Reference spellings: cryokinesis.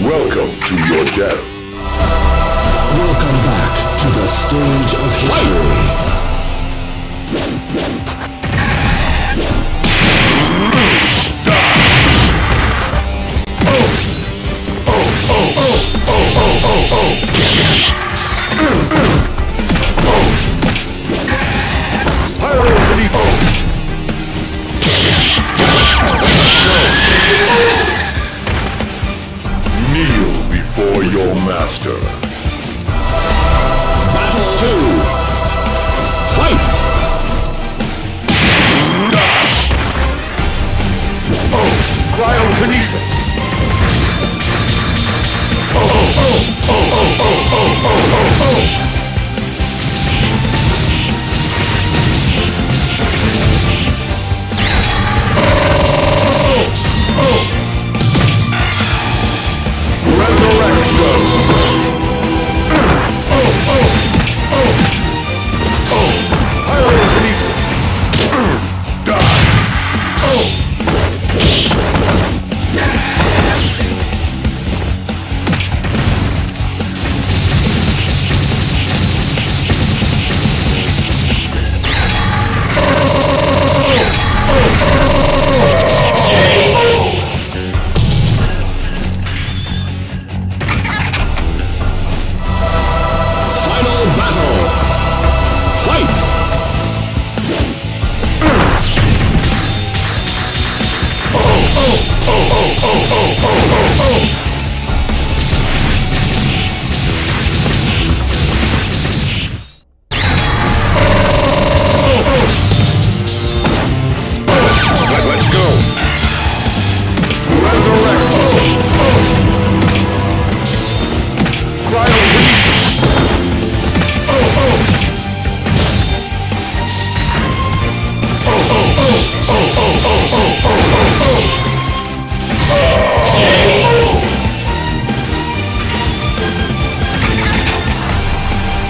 Welcome to your death. Welcome back to the stage of history. Oh! Oh! Oh! Oh! Oh! Oh! Oh! Kneel before your master. Battle 2. Fight! Oh, cryokinesis. Oh, oh, oh, oh, oh, oh, oh, oh, oh, oh. Oh, oh, oh, oh, oh, oh, oh, oh.